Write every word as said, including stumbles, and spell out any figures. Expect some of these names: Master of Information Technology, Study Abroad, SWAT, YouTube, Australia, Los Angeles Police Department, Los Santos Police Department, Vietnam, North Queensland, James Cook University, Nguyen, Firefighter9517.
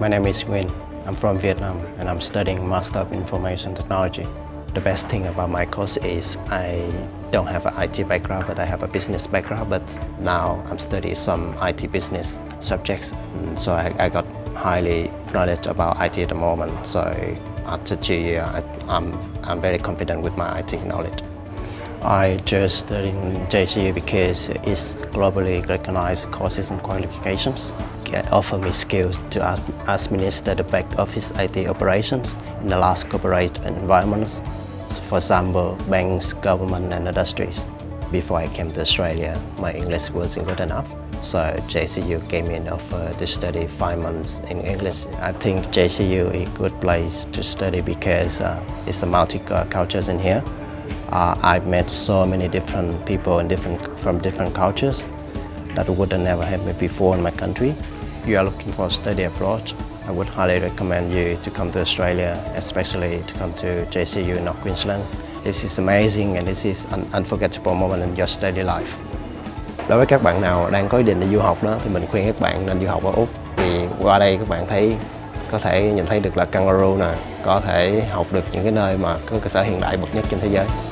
My name is Nguyen. I'm from Vietnam and I'm studying Master of Information Technology. The best thing about my course is I don't have an I T background, but I have a business background. But now I'm studying some I T business subjects, and so I, I got highly knowledge about I T at the moment. So after two years, I, I'm, I'm very confident with my I T knowledge. I just studied J C U because it's globally recognized courses and qualifications. It offer me skills to administer the back office I T operations in the large corporate environments, for example, banks, government and industries. Before I came to Australia, my English wasn't good enough, so J C U gave me an offer to study five months in English. I think J C U is a good place to study because uh, it's a multi-cultures in here. Uh, I've met so many different people in different, from different cultures that would have never happened before in my country. If you are looking for a study abroad, I would highly recommend you to come to Australia, especially to come to J C U in North Queensland. This is amazing and this is an unforgettable moment in your study life. Đối với các bạn nào đang có ý định đi du học đó, thì mình khuyên các bạn nên du học ở Úc. Thì qua đây các bạn thấy có thể nhìn thấy được là kangaroo nè, có thể học được những cái nơi mà có cơ sở hiện đại bậc nhất trên thế giới.